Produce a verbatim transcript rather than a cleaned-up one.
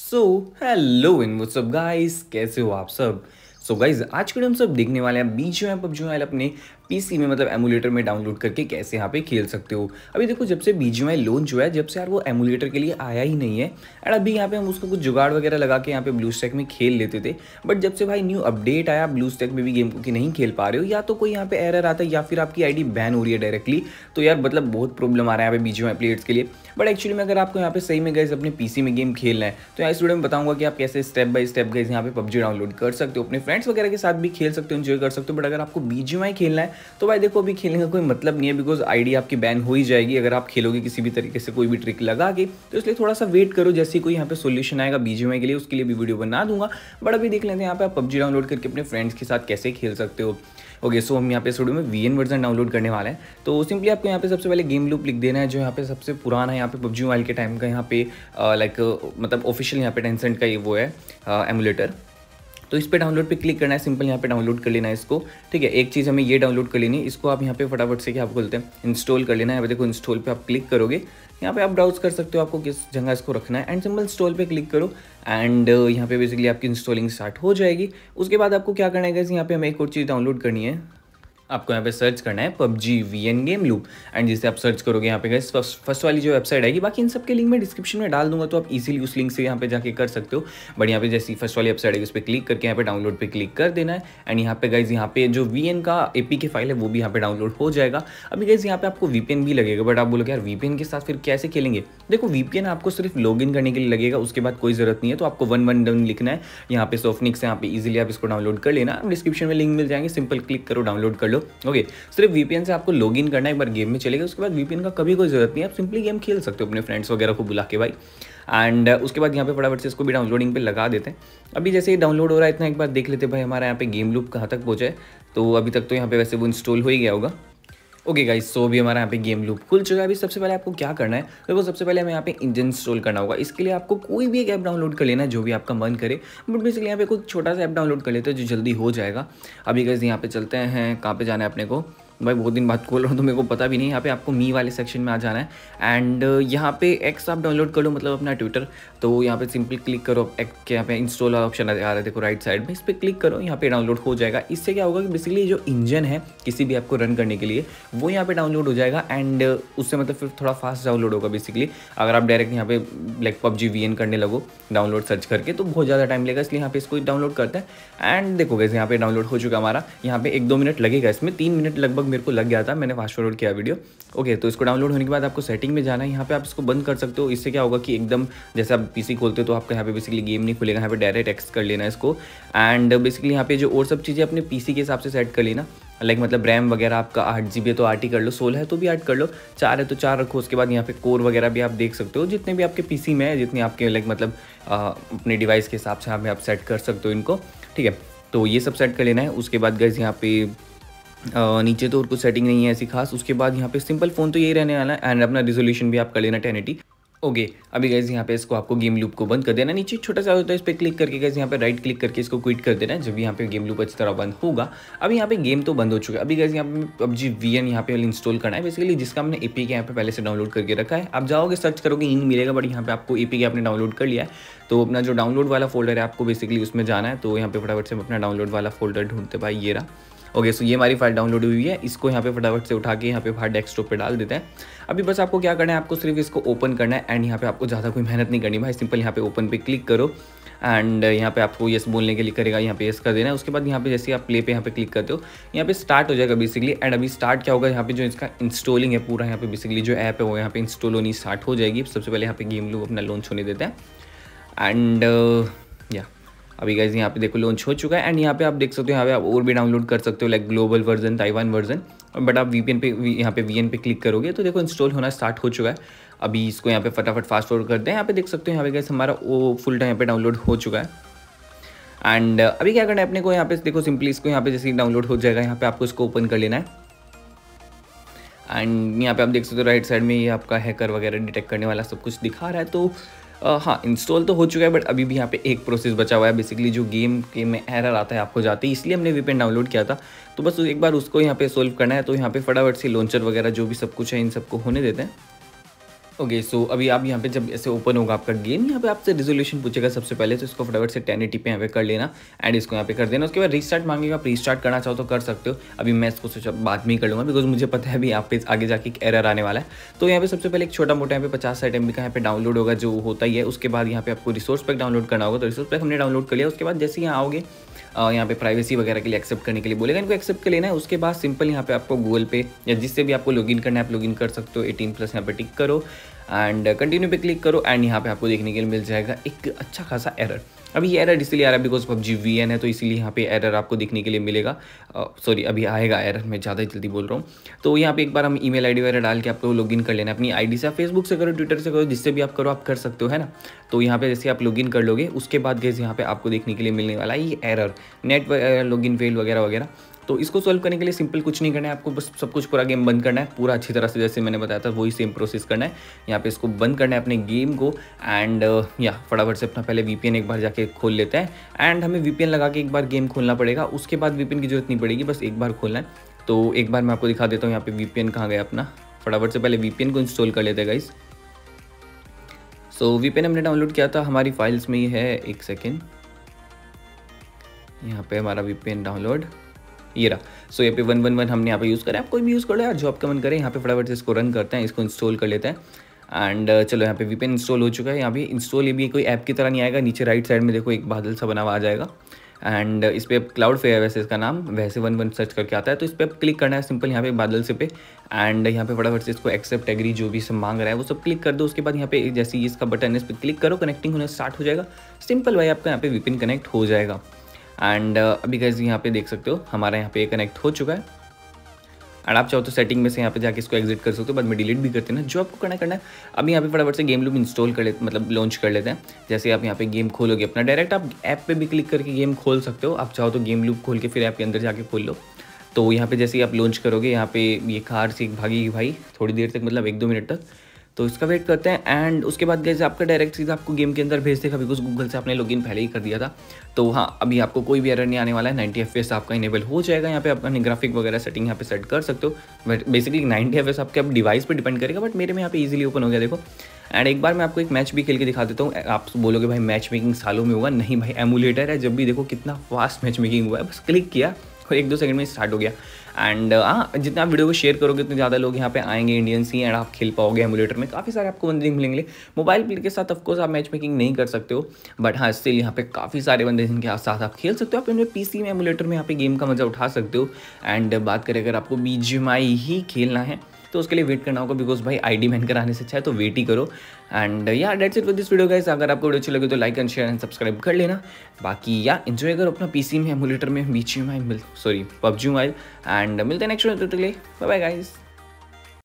So hello and what's up guys, कैसे हो आप सब। सो so गाइस, आज के हम सब देखने वाले हैं बीजीएमआई पबजी मोबाइल अपने पीसी में मतलब एमुलेटर में डाउनलोड करके कैसे यहाँ पे खेल सकते हो। अभी देखो, जब से बीजीएमआई लॉन्च हुआ है जब से यार वो एमुलेटर के लिए आया ही नहीं है। एंड अभी यहाँ पे हम उसको कुछ जुगाड़ वगैरह लगा के यहाँ पे ब्लूस्टैक में खेल लेते थे, बट जब से भाई न्यू अपडेट आया ब्लूस्टैक में भी गेम को कि नहीं खेल पा रहे हो, या तो कोई यहाँ पे एरर आता है या फिर आपकी आई डी बैन हो रही है डायरेक्टली। तो यार मतलब बहुत प्रॉब्लम आ रहा है यहाँ पे बीजीएमआई प्लेयर्स के लिए। बट एक्चुअली में अगर आपको यहाँ पे सही में गाइस अपने पीसी में गेम खेलना है तो यहाँ इस वीडियो में बताऊंगा कि आप कैसे स्टेप बाय स्टेप गाइस यहाँ पे पबजी डाउनलोड कर सकते हो, अपने फ्रेंड्स वगैरह के साथ भी खेल सकते हो, एंजॉय कर सकते हो। बट अगर आपको बीजीएमआई खेलना है तो भाई देखो, अभी खेलने का कोई मतलब नहीं है, बिकॉज आईडी आपकी बैन हो ही जाएगी अगर आप खेलोगे किसी भी तरीके से कोई भी ट्रिक लगा के। तो इसलिए थोड़ा सा वेट करो, जैसे कोई यहाँ पे सोल्यूशन आएगा बीजीएमआई के लिए उसके लिए भी वीडियो बना दूंगा। बट अभी देख लेते हैं यहाँ पे आप पबजी डाउनलोड करके अपने फ्रेंड्स के साथ कैसे खेल सकते हो। ओके, सो हम यहाँ पे स्टूडियो में वीएन वर्जन डाउनलोड करने वाला है। तो सिंपली आपको यहाँ पे सबसे पहले गेम लूप लिख देना है, जो यहाँ पे सबसे पुराना है यहाँ पे पबजी मोबाइल के टाइम का, यहाँ पे लाइक मतलब ऑफिशियल यहाँ पे टेंसेंट का ये वो है एमुलेटर। तो इस पे डाउनलोड पे क्लिक करना है, सिंपल यहाँ पे डाउनलोड कर लेना है इसको। ठीक है, एक चीज़ हमें ये डाउनलोड कर लेनी है, इसको आप यहाँ पे फटाफट से क्या आप बोलते हैं इंस्टॉल कर लेना है। देखो इंस्टॉल पे आप क्लिक करोगे, यहाँ पे आप ब्राउज कर सकते हो आपको किस जगह इसको रखना है, एंड सिंपल इंस्टॉल पे क्लिक करो एंड यहाँ पे बेसिकली आपकी इंस्टॉलिंग स्टार्ट हो जाएगी। उसके बाद आपको क्या करना है, यहाँ पे हमें एक और चीज़ डाउनलोड करनी है, आपको यहाँ पे सर्च करना है पबजी वी एन गेम लूप। एंड जिसे आप सर्च करोगे यहाँ पे गाइस फर्स्ट वाली जो वेबसाइट आएगी, बाकी इन सब के लिंक मैं डिस्क्रिप्शन में डाल दूंगा तो आप इजीली उस लिंक से यहाँ पे जाके कर सकते हो। बट यहाँ पे जैसी फर्स्ट वाली वेबसाइट है उस पर क्लिक करके यहाँ पे डाउनलोड पे क्लिक कर देना है। एंड यहाँ पे गाइस यहाँ पे जो वी एन का एपीके फाइल है वो भी यहाँ पे डाउनलोड हो जाएगा। अभी गाइस यहाँ पे आपको वीपीएन भी लगेगा, बट आप बोलोगे यार वीपीएन के साथ फिर कैसे खेलेंगे। देखो वीपीएन आपको सिर्फ लॉग इन करने के लिए लगेगा, उसके बाद कोई जरूरत नहीं है। तो आपको वन वन वन लिखना है यहाँ पे सोफनिक्स, यहाँ पे ईजिली आप इसको डाउनलोड कर लेना, डिस्क्रिप्शन में लिंक मिल जाएंगे, सिंपल क्लिक करो डाउनलोड कर लो। ओके, सिर्फ वीपीएन से आपको लॉगिन करना है, एक बार गेम में चलेगा, उसके बाद वीपीएन का कभी कोई जरूरत नहीं है, आप सिंपली गेम खेल सकते हो अपने फ्रेंड्स वगैरह को बुला के भाई। एंड उसके बाद यहाँ पे फटाफट से इसको भी डाउनलोडिंग पे लगा देते हैं। अभी जैसे ही डाउनलोड हो रहा है इतना एक बार देख लेते हैं भाई हमारा यहाँ पे गेम लूप कहाँ तक पहुँचा है। तो अभी तक तो यहाँ पे वैसे वो इंस्टॉल हो ही गया होगा। ओके गाइस, सो भी हमारा यहाँ पे गेम लूप खुल चुका है। अभी सबसे पहले आपको क्या करना है, तो वो सबसे पहले हमें यहाँ पे इंजन इंस्टॉल करना होगा। इसके लिए आपको कोई भी एक ऐप डाउनलोड कर लेना है जो भी आपका मन करे, बट बेसिकली यहाँ पे कुछ छोटा सा ऐप डाउनलोड कर लेते हैं जो जल्दी हो जाएगा। अभी गाइस यहाँ पे चलते हैं, कहाँ पे जाना है अपने को, भाई बहुत दिन बाद खोल रहा हूँ तो मेरे को पता भी नहीं। यहाँ पे आपको मी वाले सेक्शन में आ जाना है एंड यहाँ पे एक्स आप डाउनलोड कर लो, मतलब अपना ट्विटर। तो यहाँ पे सिंपल क्लिक करो, एक्स के यहाँ पे इंस्टॉल वाला ऑप्शन आ रहा है देखो राइट साइड में, इस पर क्लिक करो, यहाँ पे डाउनलोड हो जाएगा। इससे क्या होगा कि बेसिकली जो इंजन है किसी भी ऐप को रन करने के लिए वो यहाँ पर डाउनलोड हो जाएगा एंड उससे मतलब फिर थोड़ा फास्ट डाउनलोड होगा। बेसिकली अगर आप डायरेक्ट यहाँ पे लाइक पबजी वी एन करने लगो डाउनलोड सर्च करके तो बहुत ज़्यादा टाइम लगेगा, इसलिए यहाँ पे इसको डाउनलोड करते हैं। एंड देखो वैसे यहाँ पे डाउनलोड हो चुका हमारा, यहाँ पे एक दो मिनट लगेगा, इसमें तीन मिनट लगभग मेरे को लग गया था, मैंने फास्ट फॉरवर्ड किया वीडियो। ओके, तो इसको डाउनलोड होने के बाद आपको सेटिंग में जाना है, यहाँ पे आप इसको बंद कर सकते हो। इससे क्या होगा कि एकदम जैसे आप पीसी खोलते हो तो आपका यहाँ पे बेसिकली गेम नहीं खुलेगा, यहाँ पे डायरेक्ट एक्स कर लेना इसको। एंड बेसिकली यहाँ पे जो और सब चीज़ें अपने पीसी के हिसाब से सेट कर लेना, लाइक मतलब रैम वगैरह आपका आठ जी बी है तो आठ ही कर लो, सोलह है तो भी आठ कर लो, चार है तो चार रखो। उसके बाद यहाँ पे कोर वगैरह भी आप देख सकते हो, जितने भी आपके पीसी में है, जितने आपके लाइक मतलब अपने डिवाइस के हिसाब से यहाँ पे आप सेट कर सकते हो इनको। ठीक है, तो ये सब सेट कर लेना है। उसके बाद गाइस यहाँ पे Uh, नीचे तो और कुछ सेटिंग नहीं है ऐसी खास। उसके बाद यहाँ पे सिंपल फ़ोन तो यही रहने वाला है एंड अपना रिजोल्यूशन भी आप कर लेना टेन एटी। ओके okay, अभी गाइस यहाँ पे इसको आपको गेम लूप को बंद कर देना, नीचे छोटा सा होता है इस पर क्लिक करके गाइस यहाँ पे राइट क्लिक करके इसको क्विट कर देना है। जब यहाँ पे गेम लूप अच्छी तरह बंद होगा, अभी यहाँ पे गेम तो बंद हो चुका है। अभी गाइस यहाँ पे पबजी वी एन यहाँ पे इंस्टॉल करना है, बेसिकली जिसका हमने एपी के यहाँ पे पहले से डाउनलोड करके रखा है। आप जाओगे सर्च करोगे नहीं मिलेगा, बट यहाँ पे आपको एपी के आपने डाउनलोड कर लिया है तो अपना जो डाउनलोड वाला फोल्डर है आपको बेसिकली उसमें जाना है। तो यहाँ पे फटाफट से अपना डाउनलोड वाला फोल्डर ढूंढते भाई, ये रहा। ओके, सो ये हमारी फाइल डाउनलोड हुई है, इसको यहाँ पे फटाफट से उठा के यहाँ पे बाहर डेस्कटॉप पे डाल देते हैं। अभी बस आपको क्या करना है, आपको सिर्फ इसको ओपन करना है एंड यहाँ पे आपको ज़्यादा कोई मेहनत नहीं करनी भाई। सिंपल यहाँ पे ओपन पे क्लिक करो एंड यहाँ पे आपको येस बोलने के लिए करेगा, यहाँ पे येस कर देना है। उसके बाद यहाँ पे जैसे आप प्ले पे यहाँ पे क्लिक करते हो यहाँ पे स्टार्ट हो जाएगा बेसिकली। एंड अभी स्टार्ट क्या होगा, यहाँ पे जो इसका इंस्टॉलिंग है पूरा यहाँ पे बेसिकली जो ऐप है वो यहाँ पे इंस्टॉल होनी स्टार्ट हो जाएगी। सबसे पहले यहाँ पे गेम लूप अपना लॉन्च होने देते हैं एंड या अभी गाइस यहाँ पे देखो लॉन्च हो चुका है। एंड यहाँ पे आप देख सकते हो यहाँ पे आप और भी डाउनलोड कर सकते हो like global version, Taiwan version, but आप वीपीएन पे यहाँ पे वीएन पे क्लिक करोगे तो देखो इंस्टॉल होना स्टार्ट हो चुका है। अभी इसको यहाँ पे फटाफट फास्ट फॉरवर्ड करते हैं। यहाँ पे देख सकते हो यहाँ पे गाइस हमारा वो फुल टाइम यहाँ पे डाउनलोड हो चुका है। एंड अभी क्या करना है अपने को, यहाँ पे देखो सिंपली इसको यहाँ पे जैसे डाउनलोड हो जाएगा यहाँ पे आपको इसको ओपन कर लेना है। एंड यहाँ पे आप देख सकते हो राइट साइड में ये आपका हैकर वगैरह डिटेक्ट करने वाला सब कुछ दिखा रहा है। तो Uh, हाँ, इंस्टॉल तो हो चुका है, बट अभी भी यहाँ पे एक प्रोसेस बचा हुआ है। बेसिकली जो गेम के में एरर आता है आपको जाते ही, इसलिए हमने वीपीएन डाउनलोड किया था, तो बस एक बार उसको यहाँ पे सोल्व करना है। तो यहाँ पे फटाफट से लॉन्चर वगैरह जो भी सब कुछ है इन सबको होने देते हैं। ओके okay, सो so अभी आप यहाँ पे जब ऐसे ओपन होगा आपका गेम, यहाँ पे आपसे रिजोल्यूशन पूछेगा सबसे पहले, तो इसको फटाफट से टेन एटी पे यहाँ पे कर लेना एंड इसको यहाँ पे कर देना। उसके बाद रीस्टार्ट मांगेगा, आप रीस्टार्ट करना चाहो तो कर सकते हो। अभी मैं इसको सोचा बाद में ही कर लूँगा बिकॉज मुझे पता है अभी यहाँ पे आगे जाके एक एरर आने वाला है। तो यहाँ पे सबसे पहले एक छोटा मोटा यहाँ पे पचास साठ एम बी का यहाँ पे डाउनलोड होगा जो होता ही है। उसके बाद यहाँ पे आपको रिसोर्स पैक डाउनलोड करना होगा, तो रिसोर्स पैक हमने डाउनलोड कर लिया। उसके बाद जैसे यहाँ आओगे यहाँ पे प्राइवेसी वगैरह के लिए एक्सेप्ट करने के लिए बोलेगा, इनको एक्सेप्ट कर लेना है। उसके बाद सिंपल यहाँ पे आपको गूगल पे या जिससे भी आपको लॉगिन करना है आप लॉगिन कर सकते हो। एटीन प्लस यहाँ पे टिक करो एंड कंटिन्यू पे क्लिक करो एंड यहाँ पे आपको देखने के लिए मिल जाएगा एक अच्छा खासा एरर। अभी ये एरर इसलिए आ रहा है बिकॉज पबजी वी एन है, तो इसीलिए यहाँ पे एरर आपको देखने के लिए मिलेगा। सॉरी uh, अभी आएगा एरर, मैं ज़्यादा जल्दी बोल रहा हूँ। तो यहाँ पे एक बार हम ईमेल आईडी वगैरह डाल के आपको लॉगिन कर लेना है अपनी आईडी से। आप फेसबुक से करो, ट्विटर से करो, जिससे भी आप करो आप कर सकते हो, है ना। तो यहाँ पे जैसे आप लॉगिन कर लोगे उसके बाद गैस यहाँ पे आपको देखने के लिए मिलने वाला है ये एरर, नेट लॉगिन फेल वगैरह वगैरह। तो इसको सॉल्व करने के लिए सिंपल कुछ नहीं करना है आपको, बस सब कुछ पूरा गेम बंद करना है पूरा अच्छी तरह से, जैसे मैंने बताया था वही सेम प्रोसेस करना है। यहाँ पे इसको बंद करना है अपने गेम को एंड या फटाफट से अपना पहले वीपीएन एक बार जाके खोल लेते हैं एंड हमें वीपीएन लगा के एक बार गेम खोलना पड़ेगा। उसके बाद वीपीएन की जरूरत नहीं पड़ेगी, बस एक बार खोलना है। तो एक बार मैं आपको दिखा देता हूँ यहाँ पे वीपीएन कहाँ गया अपना। फटाफट से पहले वीपीएन को इंस्टॉल कर लेते हैं गाइस। सो वीपीएन हमने डाउनलोड किया था, हमारी फाइल्स में ही है, एक सेकेंड, यहाँ पे हमारा वीपीएन डाउनलोड ये रहा। सो यहाँ पे वन वन वन हमने यहाँ पे यूज़ करें, आप कोई भी यूज़ कर लो यार जो आपका मन करे। यहाँ पे फटाफट से इसको रन करते हैं, इसको इंस्टॉल कर लेते हैं एंड चलो यहाँ पे वीपीएन इंस्टॉल हो चुका है। यहाँ पे इंस्टॉल ये भी कोई ऐप की तरह नहीं आएगा, नीचे राइट साइड में देखो एक बादल सा बना हुआ आ जाएगा एंड इस पर क्लाउडफ्लेयर वैसे इसका नाम, वैसे वन वन सर्च करके आता है। तो इस पर आप क्लिक करना है सिंपल यहाँ पे बादल से पे एंड यहाँ पे फटाफट से इसको एक्सेप्ट एग्री जो भी सब मांग रहा है वो सब क्लिक कर दो। उसके बाद यहाँ पे जैसे ही इसका बटन है इस पर क्लिक करो, कनेक्टिंग होना स्टार्ट हो जाएगा। सिंपल भाई आपका यहाँ पे वीपीएन कनेक्ट हो जाएगा एंड uh, अभी गाइस यहाँ पे देख सकते हो हमारा यहाँ पे कनेक्ट हो चुका है। एंड आप चाहो तो सेटिंग में से यहाँ पे जाके इसको एग्जिट कर सकते हो, बाद में डिलीट भी करते हैं ना, जो आपको करना करना है। अभी यहाँ पे फटाफट से गेम लूप इंस्टॉल कर लेते मतलब लॉन्च कर लेते हैं। जैसे आप यहाँ पे गेम खोलोगे अपना, डायरेक्ट आप ऐप पे भी क्लिक करके गेम खोल सकते हो। आप चाहो तो गेम लूप खोल के फिर ऐप के अंदर जाके खोल लो। तो यहाँ पर जैसे ही आप लॉन्च करोगे यहाँ पे ये कार से भागेगी भाई थोड़ी देर तक, मतलब एक दो मिनट तक, तो इसका वेट करते हैं। एंड उसके बाद जैसे आपका डायरेक्ट सीधा आपको गेम के अंदर भेज देगा बिकॉज गूगल से आपने लॉगिन पहले ही कर दिया था। तो हाँ अभी आपको कोई भी एरर नहीं आने वाला है, नाइन्टी एफ एस आपका इनेबल हो जाएगा। यहाँ पे आप अपने ग्राफिक वगैरह सेटिंग यहाँ पे सेट कर सकते हो। But basically ninety F S आपके आप डिवाइस पर डिपेंड करेगा, बट मेरे में यहाँ पे ईजिली ओपन हो गया देखो। एंड एक बार मैं आपको एक मैच भी खेल के दिखा देता हूँ। आप बोलोगे भाई मैच मेकिंग सालों में होगा, नहीं भाई एमुलेटर है। जब भी देखो कितना फास्ट मैच मेकिंग हुआ है, बस क्लिक किया और एक दो सेकंड में स्टार्ट हो गया। एंड हाँ जितना आप वीडियो को शेयर करोगे उतने ज़्यादा लोग यहाँ पे आएंगे, इंडियंस ही, एंड आप खेल पाओगे एमुलेटर में। काफ़ी सारे आपको बंदे मिलेंगे, मोबाइल प्ले के साथ ऑफकोर्स आप मैच मेकिंग नहीं कर सकते हो, बट हाँ स्टिल यहाँ पे काफ़ी सारे बंदे जिनके साथ आप खेल सकते हो। आप अपने पीसी में एमुलेटर में यहाँ पे गेम का मजा उठा सकते हो। एंड बात करें अगर आपको बीजीएमआई ही खेलना है तो उसके लिए वेट करना होगा बिकॉज भाई आईडी मैन कराने से अच्छा है तो वेट ही करो। एंड यार that's it for this video guys. अगर आपको वीडियो अच्छी लगे तो like and share and subscribe कर लेना। बाकी यार एंजॉय करो अपना पीसी में एमुलेटर में BGMI, sorry PUBG mobile, and मिलते हैं नेक्स्ट वीडियो। तब तक के लिए बाय बाय गाइस।